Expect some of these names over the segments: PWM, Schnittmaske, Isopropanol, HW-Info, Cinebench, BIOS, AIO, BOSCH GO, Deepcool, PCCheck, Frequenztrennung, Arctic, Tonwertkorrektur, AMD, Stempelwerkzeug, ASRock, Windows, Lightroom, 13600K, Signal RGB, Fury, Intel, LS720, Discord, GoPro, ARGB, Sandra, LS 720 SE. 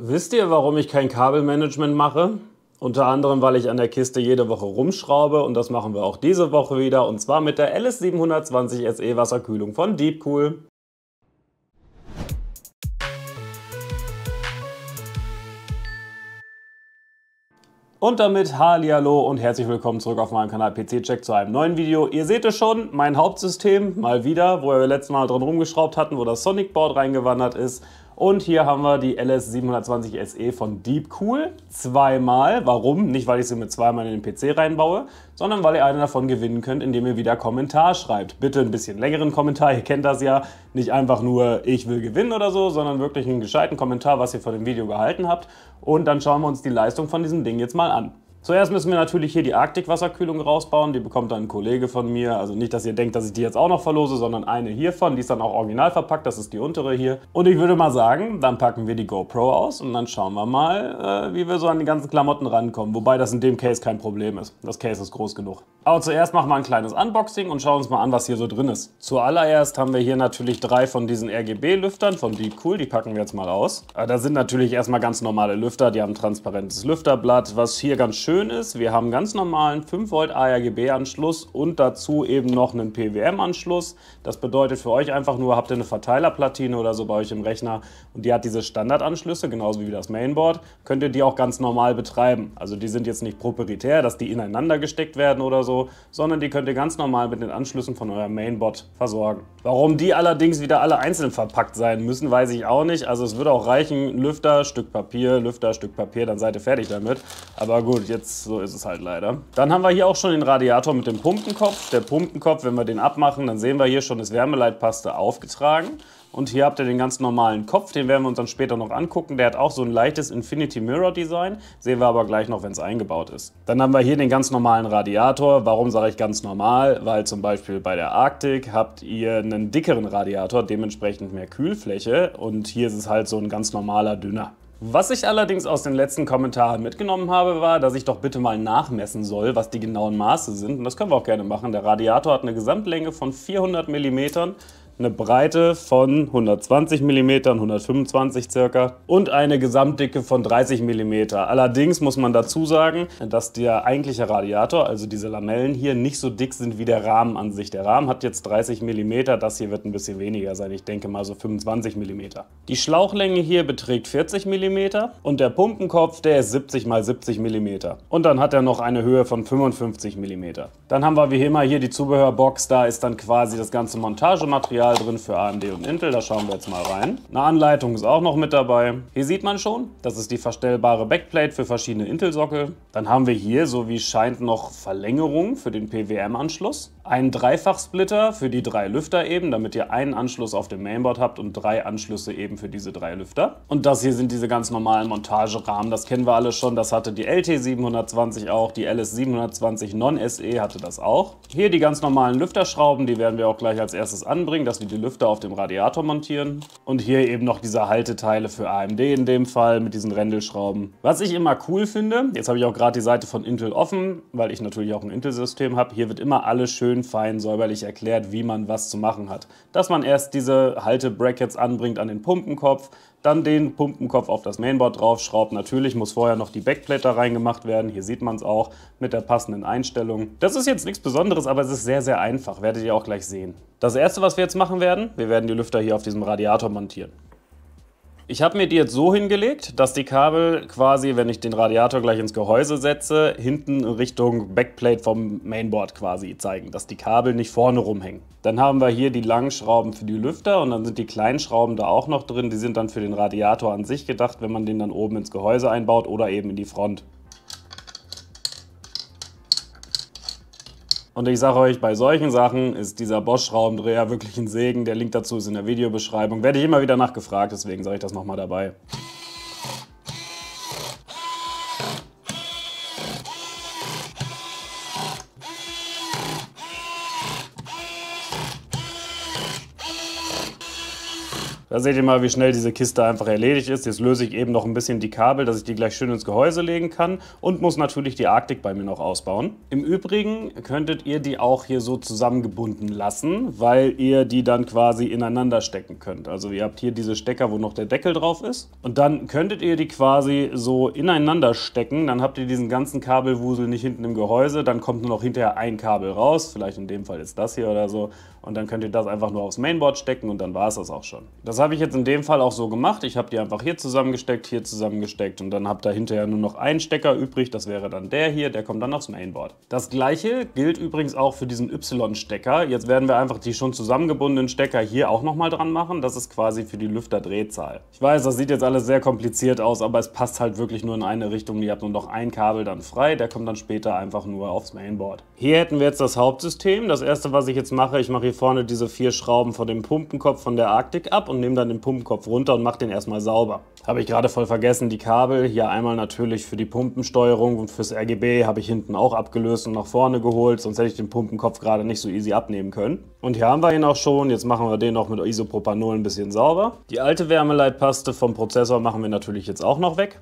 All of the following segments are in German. Wisst ihr, warum ich kein Kabelmanagement mache? Unter anderem, weil ich an der Kiste jede Woche rumschraube und das machen wir auch diese Woche wieder und zwar mit der LS 720 SE Wasserkühlung von Deepcool. Und damit hallihallo und herzlich willkommen zurück auf meinem Kanal PCCheck zu einem neuen Video. Ihr seht es schon, mein Hauptsystem mal wieder, wo wir letztes Mal dran rumgeschraubt hatten, wo das Sonic Board reingewandert ist. Und hier haben wir die LS 720 SE von Deepcool zweimal. Warum? Nicht, weil ich sie mit zweimal in den PC reinbaue, sondern weil ihr einen davon gewinnen könnt, indem ihr wieder Kommentar schreibt. Bitte ein bisschen längeren Kommentar, ihr kennt das ja. Nicht einfach nur, ich will gewinnen oder so, sondern wirklich einen gescheiten Kommentar, was ihr von dem Video gehalten habt. Und dann schauen wir uns die Leistung von diesem Ding jetzt mal an. Zuerst müssen wir natürlich hier die Arctic Wasserkühlung rausbauen, die bekommt dann ein Kollege von mir, also nicht, dass ihr denkt, dass ich die jetzt auch noch verlose, sondern eine hiervon, die ist dann auch original verpackt, das ist die untere hier. Und ich würde mal sagen, dann packen wir die GoPro aus und dann schauen wir mal, wie wir so an die ganzen Klamotten rankommen, wobei das in dem Case kein Problem ist, das Case ist groß genug. Aber zuerst machen wir ein kleines Unboxing und schauen uns mal an, was hier so drin ist. Zuallererst haben wir hier natürlich drei von diesen RGB-Lüftern von Deepcool, die packen wir jetzt mal aus. Da sind natürlich erstmal ganz normale Lüfter, die haben ein transparentes Lüfterblatt, was hier ganz schön ist, wir haben einen ganz normalen 5 Volt ARGB Anschluss und dazu eben noch einen PWM Anschluss. Das bedeutet für euch einfach nur, habt ihr eine Verteilerplatine oder so bei euch im Rechner und die hat diese Standardanschlüsse, genauso wie das Mainboard, könnt ihr die auch ganz normal betreiben. Also die sind jetzt nicht proprietär, dass die ineinander gesteckt werden oder so, sondern die könnt ihr ganz normal mit den Anschlüssen von eurem Mainboard versorgen. Warum die allerdings wieder alle einzeln verpackt sein müssen, weiß ich auch nicht. Also es würde auch reichen, Lüfter, Stück Papier, dann seid ihr fertig damit. Aber gut, jetzt so ist es halt leider. Dann haben wir hier auch schon den Radiator mit dem Pumpenkopf. Der Pumpenkopf, wenn wir den abmachen, dann sehen wir hier schon, ist Wärmeleitpaste aufgetragen. Und hier habt ihr den ganz normalen Kopf, den werden wir uns dann später noch angucken. Der hat auch so ein leichtes Infinity Mirror Design, sehen wir aber gleich noch, wenn es eingebaut ist. Dann haben wir hier den ganz normalen Radiator. Warum sage ich ganz normal? Weil zum Beispiel bei der Arctic habt ihr einen dickeren Radiator, dementsprechend mehr Kühlfläche. Und hier ist es halt so ein ganz normaler, dünner. Was ich allerdings aus den letzten Kommentaren mitgenommen habe, war, dass ich doch bitte mal nachmessen soll, was die genauen Maße sind. Und das können wir auch gerne machen. Der Radiator hat eine Gesamtlänge von 400 mm, eine Breite von 120 mm, 125 circa und eine Gesamtdicke von 30 mm. Allerdings muss man dazu sagen, dass der eigentliche Radiator, also diese Lamellen hier, nicht so dick sind wie der Rahmen an sich. Der Rahmen hat jetzt 30 mm, das hier wird ein bisschen weniger sein, ich denke mal so 25 mm. Die Schlauchlänge hier beträgt 40 mm und der Pumpenkopf, der ist 70 x 70 mm. Und dann hat er noch eine Höhe von 55 mm. Dann haben wir wie immer hier die Zubehörbox, da ist dann quasi das ganze Montagematerial drin für AMD und Intel, da schauen wir jetzt mal rein. Eine Anleitung ist auch noch mit dabei. Hier sieht man schon, das ist die verstellbare Backplate für verschiedene Intel-Sockel. Dann haben wir hier, so wie es scheint, noch Verlängerung für den PWM-Anschluss. Einen Dreifachsplitter für die drei Lüfter eben, damit ihr einen Anschluss auf dem Mainboard habt und drei Anschlüsse eben für diese drei Lüfter. Und das hier sind diese ganz normalen Montagerahmen, das kennen wir alle schon, das hatte die LT 720 auch, die LS 720 Non-SE hatte das auch. Hier die ganz normalen Lüfterschrauben, die werden wir auch gleich als erstes anbringen, dass wir die Lüfter auf dem Radiator montieren. Und hier eben noch diese Halteteile für AMD in dem Fall mit diesen Rändelschrauben. Was ich immer cool finde, jetzt habe ich auch gerade die Seite von Intel offen, weil ich natürlich auch ein Intel-System habe, hier wird immer alles schön fein säuberlich erklärt, wie man was zu machen hat. Dass man erst diese Haltebrackets anbringt an den Pumpenkopf, dann den Pumpenkopf auf das Mainboard draufschraubt. Natürlich muss vorher noch die Backplate da reingemacht werden. Hier sieht man es auch mit der passenden Einstellung. Das ist jetzt nichts Besonderes, aber es ist sehr, sehr einfach. Werdet ihr auch gleich sehen. Das Erste, was wir jetzt machen werden, wir werden die Lüfter hier auf diesem Radiator montieren. Ich habe mir die jetzt so hingelegt, dass die Kabel quasi, wenn ich den Radiator gleich ins Gehäuse setze, hinten Richtung Backplate vom Mainboard quasi zeigen, dass die Kabel nicht vorne rumhängen. Dann haben wir hier die langen Schrauben für die Lüfter und dann sind die kleinen Schrauben da auch noch drin. Die sind dann für den Radiator an sich gedacht, wenn man den dann oben ins Gehäuse einbaut oder eben in die Front. Und ich sage euch, bei solchen Sachen ist dieser Bosch-Schraubendreher wirklich ein Segen. Der Link dazu ist in der Videobeschreibung. Werde ich immer wieder nachgefragt, deswegen sage ich das nochmal dabei. Da seht ihr mal, wie schnell diese Kiste einfach erledigt ist. Jetzt löse ich eben noch ein bisschen die Kabel, dass ich die gleich schön ins Gehäuse legen kann und muss natürlich die Arctic bei mir noch ausbauen. Im Übrigen könntet ihr die auch hier so zusammengebunden lassen, weil ihr die dann quasi ineinander stecken könnt. Also ihr habt hier diese Stecker, wo noch der Deckel drauf ist, und dann könntet ihr die quasi so ineinander stecken. Dann habt ihr diesen ganzen Kabelwusel nicht hinten im Gehäuse, dann kommt nur noch hinterher ein Kabel raus, vielleicht in dem Fall ist das hier oder so, und dann könnt ihr das einfach nur aufs Mainboard stecken und dann war es das auch schon. Das habe ich jetzt in dem Fall auch so gemacht. Ich habe die einfach hier zusammengesteckt und dann habt ihr hinterher nur noch einen Stecker übrig. Das wäre dann der hier, der kommt dann aufs Mainboard. Das gleiche gilt übrigens auch für diesen Y-Stecker. Jetzt werden wir einfach die schon zusammengebundenen Stecker hier auch nochmal dran machen. Das ist quasi für die Lüfterdrehzahl. Ich weiß, das sieht jetzt alles sehr kompliziert aus, aber es passt halt wirklich nur in eine Richtung. Ihr habt nur noch ein Kabel dann frei, der kommt dann später einfach nur aufs Mainboard. Hier hätten wir jetzt das Hauptsystem. Das erste, was ich jetzt mache, ich mache hier vorne diese 4 Schrauben von dem Pumpenkopf von der Arctic ab und nehme dann den Pumpenkopf runter und mache den erstmal sauber. Habe ich gerade voll vergessen, die Kabel. Hier einmal natürlich für die Pumpensteuerung und fürs RGB habe ich hinten auch abgelöst und nach vorne geholt, sonst hätte ich den Pumpenkopf gerade nicht so easy abnehmen können. Und hier haben wir ihn auch schon. Jetzt machen wir den noch mit Isopropanol ein bisschen sauber. Die alte Wärmeleitpaste vom Prozessor machen wir natürlich jetzt auch noch weg.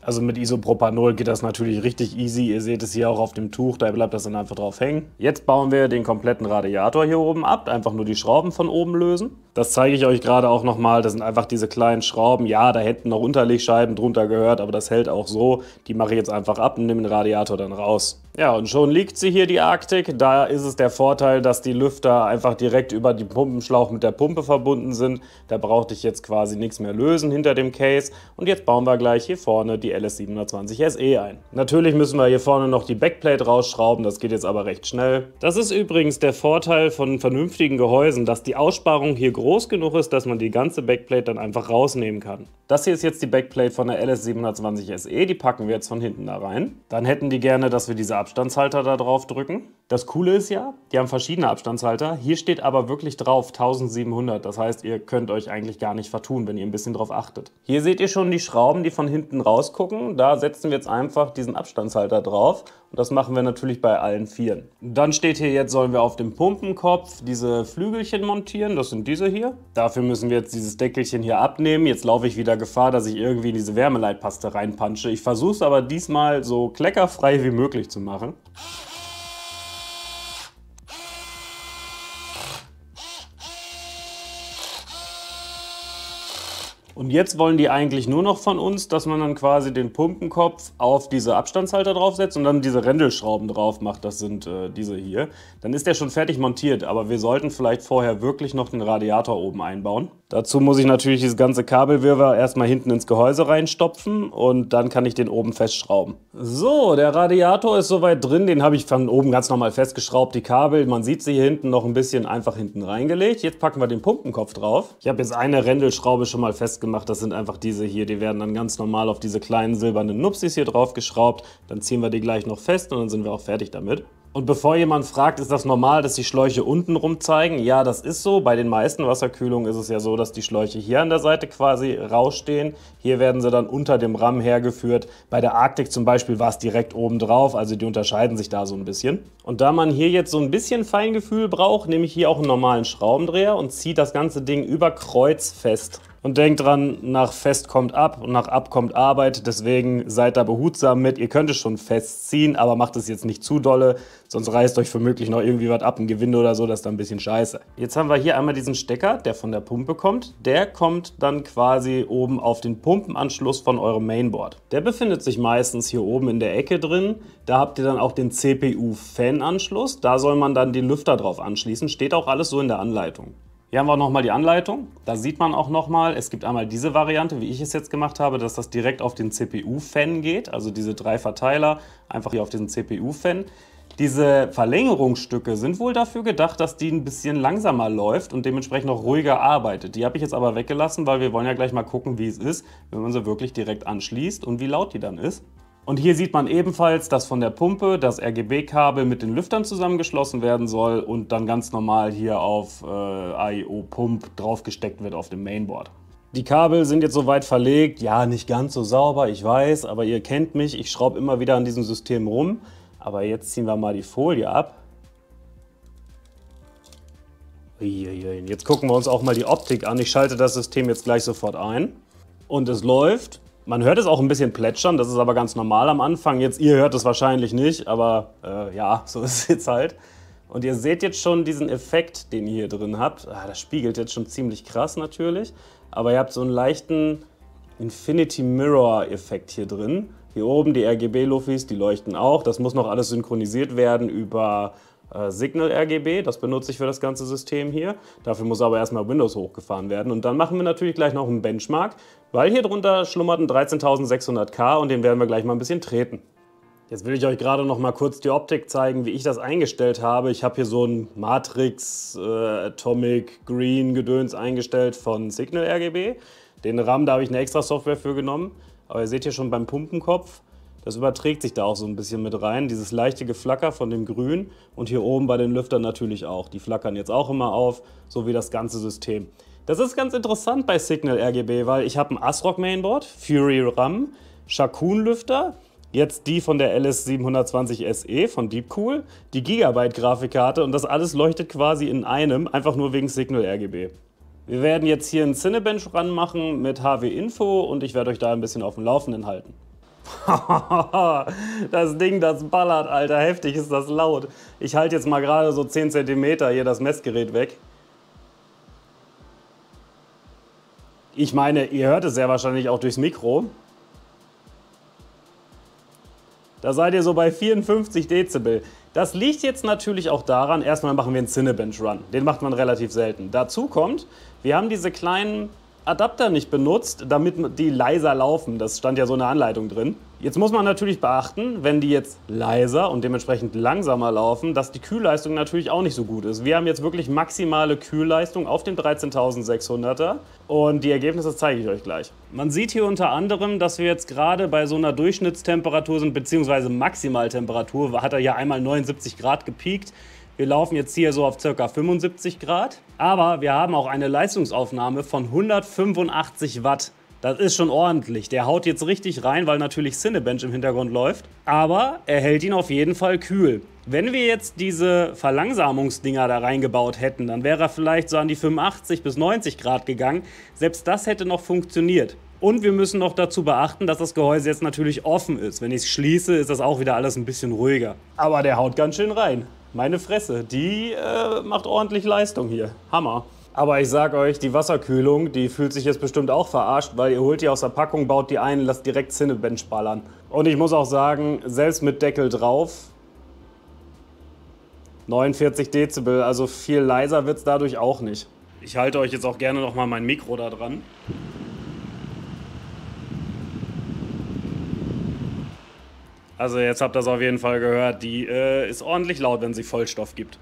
Also mit Isopropanol geht das natürlich richtig easy. Ihr seht es hier auch auf dem Tuch, da bleibt das dann einfach drauf hängen. Jetzt bauen wir den kompletten Radiator hier oben ab, einfach nur die Schrauben von oben lösen. Das zeige ich euch gerade auch nochmal, das sind einfach diese kleinen Schrauben. Ja, da hätten noch Unterlegscheiben drunter gehört, aber das hält auch so. Die mache ich jetzt einfach ab und nehme den Radiator dann raus. Ja, und schon liegt sie hier, die Arctic. Da ist es der Vorteil, dass die Lüfter einfach direkt über den Pumpenschlauch mit der Pumpe verbunden sind. Da brauchte ich jetzt quasi nichts mehr lösen hinter dem Case. Und jetzt bauen wir gleich hier vorne die LS 720 SE ein. Natürlich müssen wir hier vorne noch die Backplate rausschrauben, das geht jetzt aber recht schnell. Das ist übrigens der Vorteil von vernünftigen Gehäusen, dass die Aussparung hier groß genug ist, dass man die ganze Backplate dann einfach rausnehmen kann. Das hier ist jetzt die Backplate von der LS 720 SE, die packen wir jetzt von hinten da rein. Dann hätten die gerne, dass wir diese Abstandshalter da drauf drücken. Das Coole ist ja, die haben verschiedene Abstandshalter, hier steht aber wirklich drauf 1700, das heißt, ihr könnt euch eigentlich gar nicht vertun, wenn ihr ein bisschen drauf achtet. Hier seht ihr schon die Schrauben, die von hinten rauskommen. Da setzen wir jetzt einfach diesen Abstandshalter drauf und das machen wir natürlich bei allen 4. Dann steht hier jetzt, sollen wir auf dem Pumpenkopf diese Flügelchen montieren, das sind diese hier. Dafür müssen wir jetzt dieses Deckelchen hier abnehmen. Jetzt laufe ich wieder Gefahr, dass ich irgendwie in diese Wärmeleitpaste reinpansche. Ich versuche es aber diesmal so kleckerfrei wie möglich zu machen. Und jetzt wollen die eigentlich nur noch von uns, dass man dann quasi den Pumpenkopf auf diese Abstandshalter draufsetzt und dann diese Rändelschrauben drauf macht, das sind diese hier. Dann ist der schon fertig montiert, aber wir sollten vielleicht vorher wirklich noch den Radiator oben einbauen. Dazu muss ich natürlich dieses ganze Kabelwirrwarr erstmal hinten ins Gehäuse reinstopfen und dann kann ich den oben festschrauben. So, der Radiator ist soweit drin, den habe ich von oben ganz normal festgeschraubt, die Kabel, man sieht sie hier hinten noch ein bisschen einfach hinten reingelegt. Jetzt packen wir den Pumpenkopf drauf. Ich habe jetzt eine Rändelschraube schon mal festgemacht. Das sind einfach diese hier, die werden dann ganz normal auf diese kleinen silbernen Nupsis hier drauf geschraubt. Dann ziehen wir die gleich noch fest und dann sind wir auch fertig damit. Und bevor jemand fragt, ist das normal, dass die Schläuche unten rum zeigen? Ja, das ist so. Bei den meisten Wasserkühlungen ist es ja so, dass die Schläuche hier an der Seite quasi rausstehen. Hier werden sie dann unter dem Rahmen hergeführt. Bei der Arctic zum Beispiel war es direkt oben drauf, also die unterscheiden sich da so ein bisschen. Und da man hier jetzt so ein bisschen Feingefühl braucht, nehme ich hier auch einen normalen Schraubendreher und ziehe das ganze Ding über Kreuz fest. Und denkt dran, nach fest kommt ab und nach ab kommt Arbeit, deswegen seid da behutsam mit. Ihr könnt es schon festziehen, aber macht es jetzt nicht zu dolle, sonst reißt euch womöglich noch irgendwie was ab, ein Gewinde oder so, das ist dann ein bisschen scheiße. Jetzt haben wir hier einmal diesen Stecker, der von der Pumpe kommt. Der kommt dann quasi oben auf den Pumpenanschluss von eurem Mainboard. Der befindet sich meistens hier oben in der Ecke drin. Da habt ihr dann auch den CPU-Fan-Anschluss, da soll man dann die Lüfter drauf anschließen, steht auch alles so in der Anleitung. Hier haben wir auch nochmal die Anleitung, da sieht man auch nochmal, es gibt einmal diese Variante, wie ich es jetzt gemacht habe, dass das direkt auf den CPU-Fan geht, also diese 3 Verteiler, einfach hier auf diesen CPU-Fan. Diese Verlängerungsstücke sind wohl dafür gedacht, dass die ein bisschen langsamer läuft und dementsprechend auch ruhiger arbeitet. Die habe ich jetzt aber weggelassen, weil wir wollen ja gleich mal gucken, wie es ist, wenn man sie wirklich direkt anschließt und wie laut die dann ist. Und hier sieht man ebenfalls, dass von der Pumpe das RGB-Kabel mit den Lüftern zusammengeschlossen werden soll und dann ganz normal hier auf AIO-Pump draufgesteckt wird auf dem Mainboard. Die Kabel sind jetzt soweit verlegt, ja nicht ganz so sauber, ich weiß, aber ihr kennt mich, ich schraube immer wieder an diesem System rum. Aber jetzt ziehen wir mal die Folie ab. Jetzt gucken wir uns auch mal die Optik an. Ich schalte das System jetzt gleich sofort ein. Und es läuft. Man hört es auch ein bisschen plätschern, das ist aber ganz normal am Anfang. Jetzt, ihr hört es wahrscheinlich nicht, aber ja, so ist es jetzt halt. Und ihr seht jetzt schon diesen Effekt, den ihr hier drin habt. Ah, das spiegelt jetzt schon ziemlich krass natürlich. Aber ihr habt so einen leichten Infinity Mirror Effekt hier drin. Hier oben die RGB-Luffis, die leuchten auch. Das muss noch alles synchronisiert werden über Signal RGB. Das benutze ich für das ganze System hier. Dafür muss aber erstmal Windows hochgefahren werden. Und dann machen wir natürlich gleich noch einen Benchmark, weil hier drunter schlummert ein 13600K und den werden wir gleich mal ein bisschen treten. Jetzt will ich euch gerade noch mal kurz die Optik zeigen, wie ich das eingestellt habe. Ich habe hier so ein Matrix Atomic Green Gedöns eingestellt von Signal RGB. Den RAM, da habe ich eine extra Software für genommen. Aber ihr seht hier schon beim Pumpenkopf, das überträgt sich da auch so ein bisschen mit rein. Dieses leichte Geflacker von dem Grün und hier oben bei den Lüftern natürlich auch. Die flackern jetzt auch immer auf, so wie das ganze System. Das ist ganz interessant bei Signal RGB, weil ich habe ein ASRock Mainboard, Fury RAM, Shakun Lüfter, jetzt die von der LS 720 SE von Deepcool, die Gigabyte-Grafikkarte und das alles leuchtet quasi in einem, einfach nur wegen Signal RGB. Wir werden jetzt hier einen Cinebench ranmachen mit HW-Info und ich werde euch da ein bisschen auf dem Laufenden halten. Das Ding, das ballert, Alter, heftig ist das laut. Ich halte jetzt mal gerade so 10 cm hier das Messgerät weg. Ich meine, ihr hört es sehr wahrscheinlich auch durchs Mikro. Da seid ihr so bei 54 Dezibel. Das liegt jetzt natürlich auch daran, erstmal machen wir einen Cinebench Run. Den macht man relativ selten. Dazu kommt, wir haben diese kleinen Adapter nicht benutzt, damit die leiser laufen. Das stand ja so in der Anleitung drin. Jetzt muss man natürlich beachten, wenn die jetzt leiser und dementsprechend langsamer laufen, dass die Kühlleistung natürlich auch nicht so gut ist. Wir haben jetzt wirklich maximale Kühlleistung auf dem 13600er und die Ergebnisse zeige ich euch gleich. Man sieht hier unter anderem, dass wir jetzt gerade bei so einer Durchschnittstemperatur sind, beziehungsweise Maximaltemperatur, hat er ja einmal 79 Grad gepiekt. Wir laufen jetzt hier so auf ca. 75 Grad, aber wir haben auch eine Leistungsaufnahme von 185 Watt. Das ist schon ordentlich. Der haut jetzt richtig rein, weil natürlich Cinebench im Hintergrund läuft, aber er hält ihn auf jeden Fall kühl. Wenn wir jetzt diese Verlangsamungsdinger da reingebaut hätten, dann wäre er vielleicht so an die 85 bis 90 Grad gegangen. Selbst das hätte noch funktioniert. Und wir müssen noch dazu beachten, dass das Gehäuse jetzt natürlich offen ist. Wenn ich es schließe, ist das auch wieder alles ein bisschen ruhiger. Aber der haut ganz schön rein. Meine Fresse, die macht ordentlich Leistung hier. Hammer. Aber ich sag euch, die Wasserkühlung, die fühlt sich jetzt bestimmt auch verarscht, weil ihr holt die aus der Packung, baut die ein, lasst direkt Cinebench ballern. Und ich muss auch sagen, selbst mit Deckel drauf, 49 Dezibel, also viel leiser wird es dadurch auch nicht. Ich halte euch jetzt auch gerne nochmal mein Mikro da dran. Also jetzt habt ihr das auf jeden Fall gehört, die ist ordentlich laut, wenn sie Vollstoff gibt.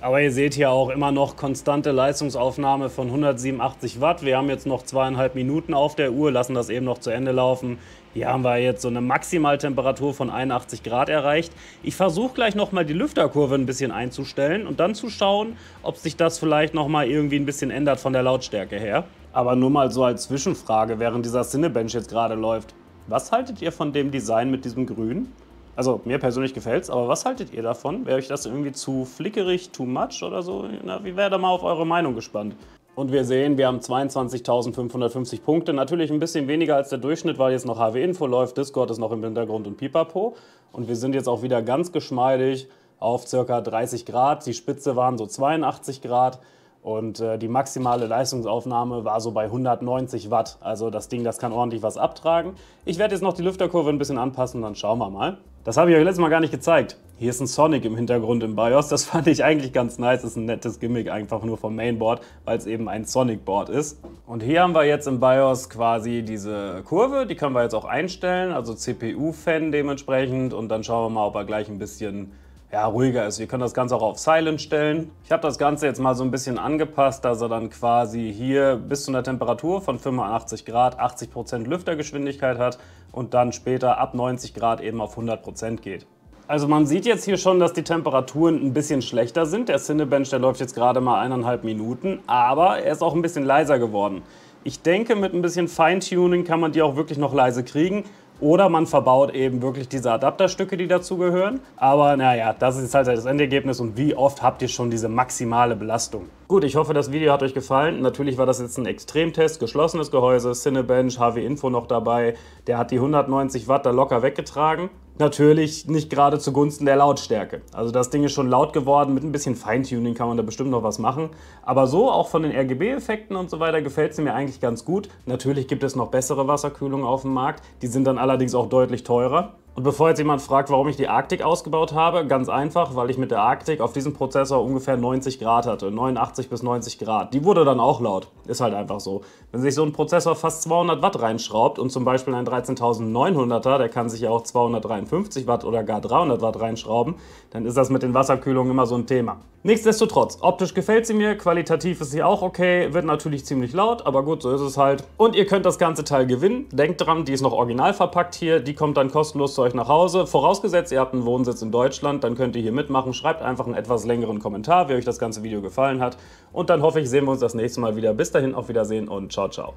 Aber ihr seht hier auch immer noch konstante Leistungsaufnahme von 187 Watt. Wir haben jetzt noch 2,5 Minuten auf der Uhr, lassen das eben noch zu Ende laufen. Hier haben wir jetzt so eine Maximaltemperatur von 81 Grad erreicht. Ich versuche gleich nochmal die Lüfterkurve ein bisschen einzustellen und dann zu schauen, ob sich das vielleicht nochmal irgendwie ein bisschen ändert von der Lautstärke her. Aber nur mal so als Zwischenfrage, während dieser Cinebench jetzt gerade läuft. Was haltet ihr von dem Design mit diesem Grün? Also, mir persönlich gefällt's, aber was haltet ihr davon? Wäre euch das irgendwie zu flickerig, too much oder so? Na, ich wäre da mal auf eure Meinung gespannt. Und wir sehen, wir haben 22.550 Punkte. Natürlich ein bisschen weniger als der Durchschnitt, weil jetzt noch HW-Info läuft, Discord ist noch im Hintergrund und Pipapo. Und wir sind jetzt auch wieder ganz geschmeidig auf ca. 30 Grad. Die Spitze waren so 82 Grad. Und die maximale Leistungsaufnahme war so bei 190 Watt. Also das Ding, das kann ordentlich was abtragen. Ich werde jetzt noch die Lüfterkurve ein bisschen anpassen, dann schauen wir mal. Das habe ich euch letztes Mal gar nicht gezeigt. Hier ist ein Sonic im Hintergrund im BIOS. Das fand ich eigentlich ganz nice. Das ist ein nettes Gimmick, einfach nur vom Mainboard, weil es eben ein Sonic-Board ist. Und hier haben wir jetzt im BIOS quasi diese Kurve. Die können wir jetzt auch einstellen, also CPU-Fan dementsprechend. Und dann schauen wir mal, ob er gleich ein bisschen... ja, ruhiger ist. Wir können das Ganze auch auf Silent stellen. Ich habe das Ganze jetzt mal so ein bisschen angepasst, dass er dann quasi hier bis zu einer Temperatur von 85 Grad 80% Lüftergeschwindigkeit hat und dann später ab 90 Grad eben auf 100% geht. Also man sieht jetzt hier schon, dass die Temperaturen ein bisschen schlechter sind. Der Cinebench, der läuft jetzt gerade mal 1,5 Minuten, aber er ist auch ein bisschen leiser geworden. Ich denke, mit ein bisschen Feintuning kann man die auch wirklich noch leise kriegen. Oder man verbaut eben wirklich diese Adapterstücke, die dazugehören. Aber naja, das ist halt das Endergebnis und wie oft habt ihr schon diese maximale Belastung? Gut, ich hoffe, das Video hat euch gefallen. Natürlich war das jetzt ein Extremtest, geschlossenes Gehäuse, Cinebench, HW-Info noch dabei. Der hat die 190 Watt da locker weggetragen. Natürlich nicht gerade zugunsten der Lautstärke. Also das Ding ist schon laut geworden, mit ein bisschen Feintuning kann man da bestimmt noch was machen. Aber so, auch von den RGB-Effekten und so weiter, gefällt es mir eigentlich ganz gut. Natürlich gibt es noch bessere Wasserkühlungen auf dem Markt, die sind dann allerdings auch deutlich teurer. Und bevor jetzt jemand fragt, warum ich die Arctic ausgebaut habe, ganz einfach, weil ich mit der Arctic auf diesem Prozessor ungefähr 90 Grad hatte, 89 bis 90 Grad. Die wurde dann auch laut, ist halt einfach so. Wenn sich so ein Prozessor fast 200 Watt reinschraubt und zum Beispiel ein 13900er, der kann sich ja auch 253 Watt oder gar 300 Watt reinschrauben, dann ist das mit den Wasserkühlungen immer so ein Thema. Nichtsdestotrotz, optisch gefällt sie mir, qualitativ ist sie auch okay, wird natürlich ziemlich laut, aber gut, so ist es halt. Und ihr könnt das ganze Teil gewinnen. Denkt dran, die ist noch original verpackt hier, die kommt dann kostenlos zu euch nach Hause. Vorausgesetzt, ihr habt einen Wohnsitz in Deutschland, dann könnt ihr hier mitmachen. Schreibt einfach einen etwas längeren Kommentar, wie euch das ganze Video gefallen hat. Und dann hoffe ich, sehen wir uns das nächste Mal wieder. Bis dahin, auf Wiedersehen und ciao, ciao.